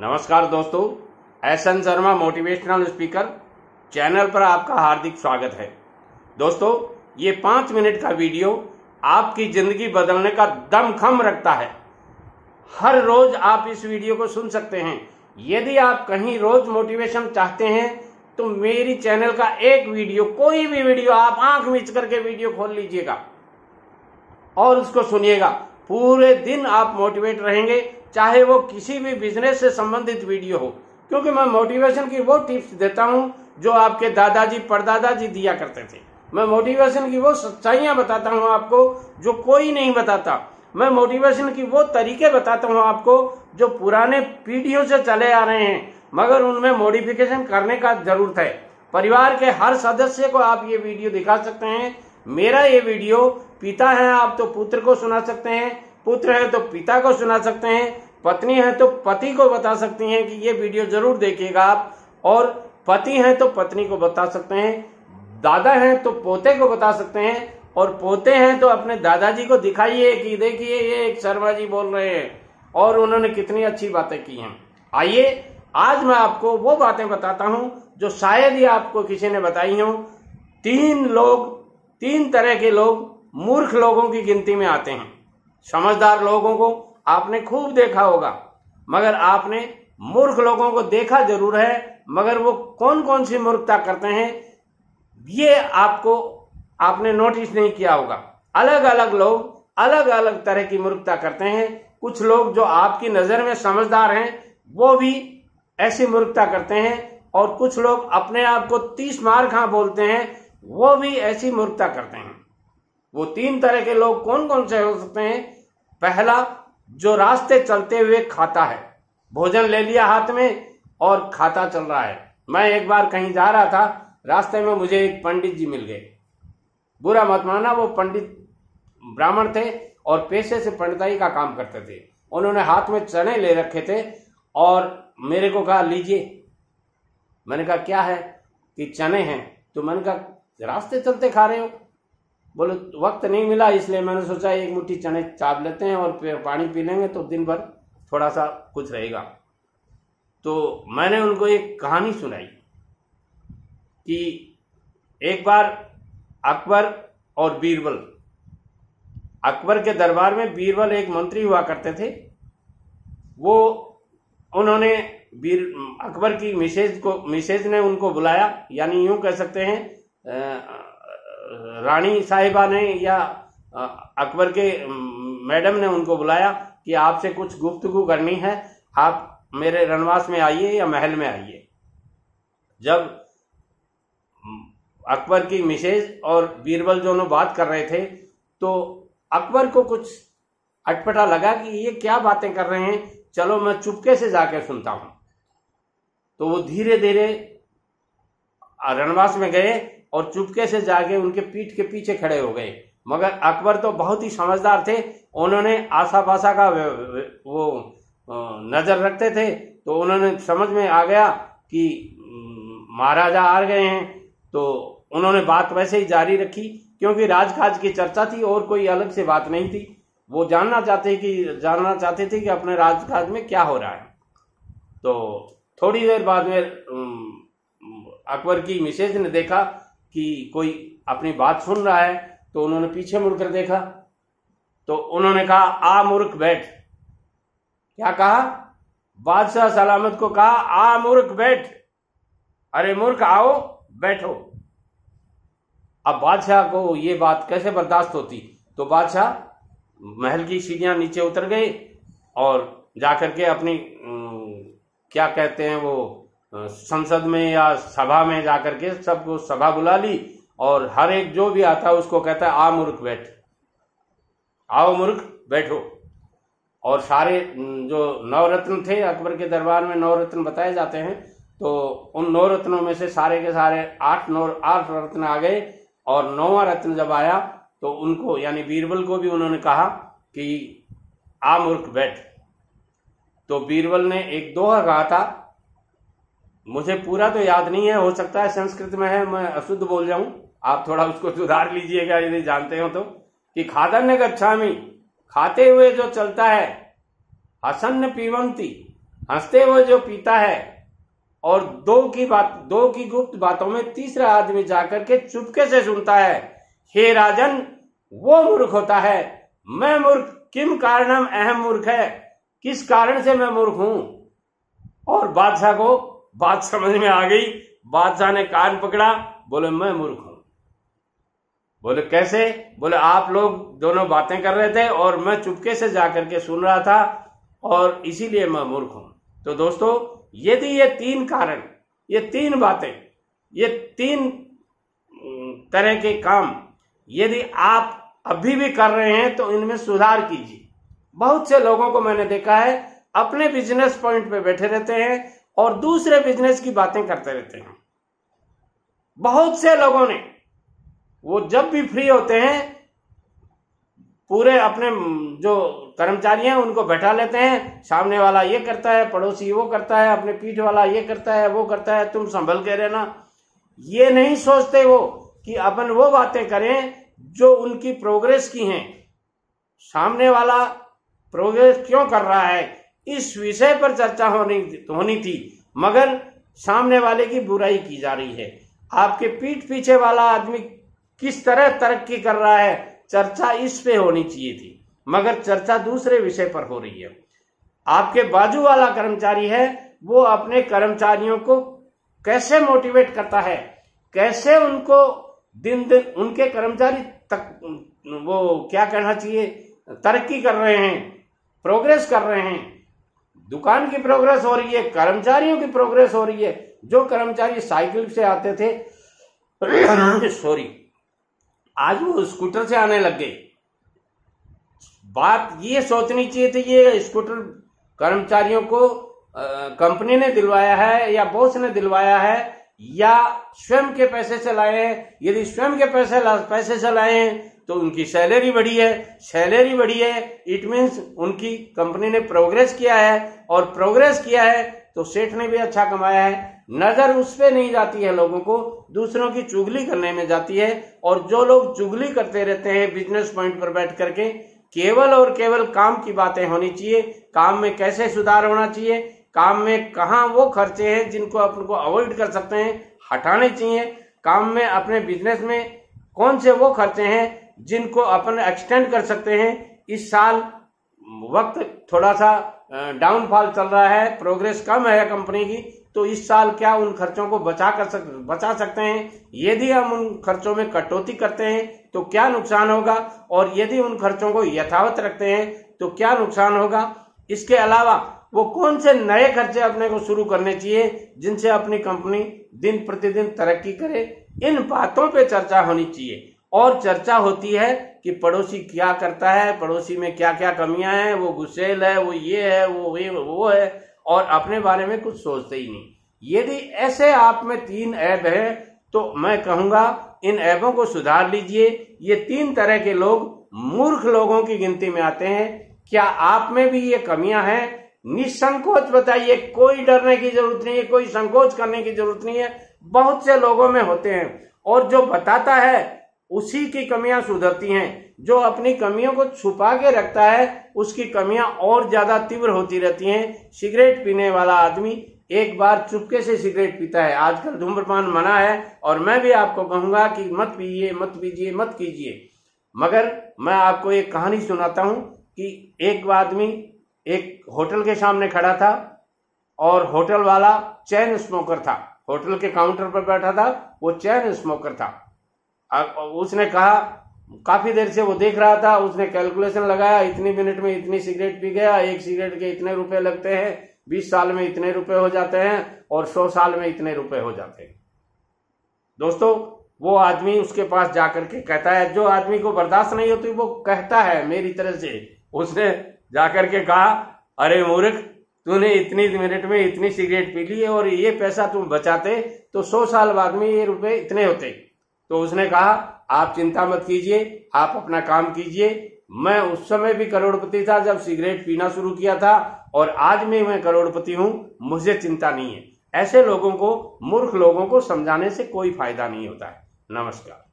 नमस्कार दोस्तों, S N Sharma motivational speaker channel पर आपका हार्दिक स्वागत है। दोस्तों, ये 5 मिनट का वीडियो आपकी ज़िंदगी बदलने का दमखम रखता है। हर रोज़ आप इस वीडियो को सुन सकते हैं। यदि आप कहीं रोज़ मोटिवेशन चाहते हैं तो मेरी चैनल का एक वीडियो, कोई भी वीडियो, आप आंख मीच करके वीडियो खोल लीजिएगा और उसको सुनिएगा। पूरे दिन आप मोटिवेट रहेंगे, चाहे वो किसी भी बिजनेस से संबंधित वीडियो हो, क्योंकि मैं मोटिवेशन की वो टिप्स देता हूँ जो आपके दादाजी परदादाजी दिया करते थे। मैं मोटिवेशन की वो सच्चाइयाँ बताता हूँ आपको जो कोई नहीं बताता। मैं मोटिवेशन की वो तरीके बताता हूँ आपको जो पुराने पीढ़ियों से चले आ रहे हैं, मगर उनमें मॉडिफिकेशन करने का जरूरत है। परिवार के हर सदस्य को आप ये वीडियो दिखा सकते हैं। मेरा ये वीडियो पिता है आप तो पुत्र को सुना सकते हैं, पुत्र है तो पिता को सुना सकते हैं, पत्नी है तो पति को बता सकती हैं कि ये वीडियो जरूर देखिएगा आप, और पति हैं तो पत्नी को बता सकते हैं, दादा हैं तो पोते को बता सकते हैं, और पोते हैं तो अपने दादाजी को दिखाइए कि देखिए ये एक शर्मा जी बोल रहे हैं और उन्होंने कितनी अच्छी बातें की हैं। आइए, आज मैं आपको वो बातें बताता हूँ जो शायद ही आपको किसी ने बताई हो। 3 तरह के लोग मूर्ख लोगों की गिनती में आते हैं। समझदार लोगों को आपने खूब देखा होगा, मगर आपने मूर्ख लोगों को देखा जरूर है, मगर वो कौन कौन सी मूर्खता करते हैं ये आपने नोटिस नहीं किया होगा। अलग अलग लोग अलग अलग तरह की मूर्खता करते हैं। कुछ लोग जो आपकी नज़र में समझदार हैं वो भी ऐसी मूर्खता करते हैं, और कुछ लोग अपने आप को 30 मार खा बोलते हैं वो भी ऐसी मूर्खता करते हैं। वो 3 तरह के लोग कौन कौन से हो सकते हैं? पहला, जो रास्ते चलते हुए खाता है। भोजन ले लिया हाथ में और खाता चल रहा है। मैं एक बार कहीं जा रहा था, रास्ते में मुझे एक पंडित जी मिल गए। बुरा मत माना, वो पंडित ब्राह्मण थे और पेशे से पंडिताई का काम करते थे। उन्होंने हाथ में चने ले रखे थे और मेरे को कहा, लीजिए। मैंने कहा, क्या है? कि चने हैं। तो मैंने कहा, रास्ते चलते खा रहे हो? बोले, वक्त नहीं मिला इसलिए मैंने सोचा एक मुट्ठी चने चाप लेते हैं और पानी पी लेंगे तो दिन भर थोड़ा सा कुछ रहेगा। तो मैंने उनको एक कहानी सुनाई कि एक बार अकबर और बीरबल, अकबर के दरबार में बीरबल एक मंत्री हुआ करते थे। उन्होंने अकबर की मिसेज ने उनको बुलाया, यानी यूं कह सकते हैं रानी साहिबा ने या अकबर के मैडम ने उनको बुलाया कि आपसे कुछ गुफ्तगू करनी है, आप मेरे रनवास में आइए या महल में आइए। जब अकबर की मिसेज और बीरबल दोनों बात कर रहे थे तो अकबर को कुछ अटपटा लगा कि ये क्या बातें कर रहे हैं, चलो मैं चुपके से जाकर सुनता हूँ। तो वो धीरे धीरे रनवास में गए और चुपके से जाके उनके पीठ के पीछे खड़े हो गए। मगर अकबर तो बहुत ही समझदार थे, उन्होंने आसा पासा का वो नज़र रखते थे, तो उन्होंने समझ में आ गया कि महाराजा आ गए हैं। तो उन्होंने बात वैसे ही जारी रखी, क्योंकि राजकाज की चर्चा थी और कोई अलग से बात नहीं थी। वो जानना चाहते थे कि अपने राजकाज में क्या हो रहा है। तो थोड़ी देर बाद में अकबर की मिसेज ने देखा कि कोई अपनी बात सुन रहा है, तो उन्होंने पीछे मुड़कर देखा। तो उन्होंने कहा, आ मूर्ख बैठ। क्या कहा? बादशाह सलामत को कहा, आ मूर्ख बैठ। अरे मूर्ख, आओ बैठो। अब बादशाह को ये बात कैसे बर्दाश्त होती, तो बादशाह महल की सीढ़ियां नीचे उतर गए और जाकर के अपनी क्या कहते हैं वो संसद में या सभा में जाकर के सबको सभा बुला ली, और हर एक जो भी आता है उसको कहता है, आ मूर्ख बैठ, आओ मूर्ख बैठो। और सारे जो 9 रत्न थे, अकबर के दरबार में 9 रत्न बताए जाते हैं, तो उन 9 रत्नों में से सारे के सारे 8 रत्न आ गए। और 9वां रत्न जब आया तो उनको, यानी बीरबल को भी उन्होंने कहा कि आ मूर्ख बैठ। तो बीरबल ने एक दोहा कहा था, मुझे पूरा तो याद नहीं है, हो सकता है संस्कृत में है, मैं अशुद्ध बोल जाऊं, आप थोड़ा उसको सुधार लीजिएगा यदि जानते हो तो, कि खादन गच्छामि, खाते हुए जो चलता है, हसन पीवंती, हंसते हुए जो पीता है और दो की गुप्त बातों में तीसरा आदमी जाकर के चुपके से सुनता है, हे राजन वो मूर्ख होता है, मैं मूर्ख किम कारणम अहम मूर्ख है, किस कारण से मैं मूर्ख हूं। और बादशाह को बात समझ में आ गई, बादशाह ने कान पकड़ा, बोले मैं मूर्ख हूं। बोले कैसे? बोले आप लोग दोनों बातें कर रहे थे और मैं चुपके से जाकर के सुन रहा था और इसीलिए मैं मूर्ख हूं। तो दोस्तों यदि ये तीन कारण, ये तीन बातें, ये तीन तरह के काम यदि आप अभी भी कर रहे हैं तो इनमें सुधार कीजिए। बहुत से लोगों को मैंने देखा है अपने बिजनेस पॉइंट पे बैठे रहते हैं और दूसरे बिजनेस की बातें करते रहते हैं। बहुत से लोगों ने वो जब भी फ्री होते हैं पूरे अपने जो कर्मचारी हैं उनको बैठा लेते हैं, सामने वाला ये करता है, पड़ोसी वो करता है, अपने पीठ वाला ये करता है, वो करता है, तुम संभल के रहना। ये नहीं सोचते वो कि अपन वो बातें करें जो उनकी प्रोग्रेस की हैं, सामने वाला प्रोग्रेस क्यों कर रहा है इस विषय पर चर्चा होनी थी, मगर सामने वाले की बुराई की जा रही है। आपके पीठ पीछे वाला आदमी किस तरह तरक्की कर रहा है चर्चा इस पे होनी चाहिए थी, मगर चर्चा दूसरे विषय पर हो रही है। आपके बाजू वाला कर्मचारी है वो अपने कर्मचारियों को कैसे मोटिवेट करता है, कैसे उनको दिन दिन उनके कर्मचारी तक वो क्या कहना चाहिए तरक्की कर रहे हैं, प्रोग्रेस कर रहे हैं, दुकान की प्रोग्रेस हो रही है, कर्मचारियों की प्रोग्रेस हो रही है। जो कर्मचारी साइकिल से आते थे सॉरी आज वो स्कूटर से आने लग गए। बात ये सोचनी चाहिए थी ये स्कूटर कर्मचारियों को कंपनी ने दिलवाया है या बॉस ने दिलवाया है या स्वयं के पैसे से लाए हैं। यदि स्वयं के पैसे से लाए हैं तो उनकी सैलरी बढ़ी है, सैलरी बढ़ी है इट मीन्स उनकी कंपनी ने प्रोग्रेस किया है, और प्रोग्रेस किया है तो सेठ ने भी अच्छा कमाया है। नजर उस पे नहीं जाती है लोगों को, दूसरों की चुगली करने में जाती है। और जो लोग चुगली करते रहते हैं बिजनेस पॉइंट पर बैठ करके, केवल और केवल काम की बातें होनी चाहिए, काम में कैसे सुधार होना चाहिए, काम में कहाँ वो खर्चे हैं जिनको अपन को अवॉइड कर सकते हैं हटाने चाहिए, काम में अपने बिजनेस में कौन से वो खर्चे हैं जिनको अपन एक्सटेंड कर सकते हैं। इस साल वक्त थोड़ा सा डाउनफॉल चल रहा है, प्रोग्रेस कम है कंपनी की, तो इस साल क्या उन खर्चों को बचा सकते हैं। यदि हम उन खर्चों में कटौती करते हैं तो क्या नुकसान होगा, और यदि उन खर्चों को यथावत रखते हैं तो क्या नुकसान होगा। इसके अलावा वो कौन से नए खर्चे अपने को शुरू करने चाहिए जिनसे अपनी कंपनी दिन प्रतिदिन तरक्की करे, इन बातों पर चर्चा होनी चाहिए। और चर्चा होती है कि पड़ोसी क्या करता है, पड़ोसी में क्या क्या कमियां हैं, वो गुस्सेल है, वो ये है, वो है, और अपने बारे में कुछ सोचते ही नहीं। यदि ऐसे आप में तीन ऐब हैं तो मैं कहूंगा इन ऐबों को सुधार लीजिए। ये तीन तरह के लोग मूर्ख लोगों की गिनती में आते हैं। क्या आप में भी ये कमियां हैं? निसंकोच बताइए, कोई डरने की जरूरत नहीं है, कोई संकोच करने की जरूरत नहीं है। बहुत से लोगों में होते हैं और जो बताता है उसी की कमियां सुधरती हैं, जो अपनी कमियों को छुपा के रखता है उसकी कमियां और ज्यादा तीव्र होती रहती हैं। सिगरेट पीने वाला आदमी एक बार चुपके से सिगरेट पीता है, आजकल धूम्रपान मना है और मैं भी आपको कहूंगा कि मत पीजिए, मत पीजिए, मत कीजिए, मगर मैं आपको एक कहानी सुनाता हूं कि एक आदमी एक होटल के सामने खड़ा था और होटल वाला चैन स्मोकर था, होटल के काउंटर पर बैठा था, वो चैन स्मोकर था। उसने कहा, काफी देर से वो देख रहा था, उसने कैलकुलेशन लगाया इतनी मिनट में इतनी सिगरेट पी गया, एक सिगरेट के इतने रुपए लगते हैं, 20 साल में इतने रुपए हो जाते हैं और 100 साल में इतने रुपए हो जाते हैं। दोस्तों वो आदमी उसके पास जाकर के कहता है, जो आदमी को बर्दाश्त नहीं होती वो कहता है मेरी तरह से, उसने जाकर के कहा अरे मूर्ख तूने इतनी मिनट में इतनी सिगरेट पी ली और ये पैसा तुम बचाते तो 100 साल बाद में ये रुपए इतने होते। तो उसने कहा आप चिंता मत कीजिए, आप अपना काम कीजिए, मैं उस समय भी करोड़पति था जब सिगरेट पीना शुरू किया था और आज भी मैं करोड़पति हूं, मुझे चिंता नहीं है। ऐसे लोगों को, मूर्ख लोगों को समझाने से कोई फायदा नहीं होता है। नमस्कार।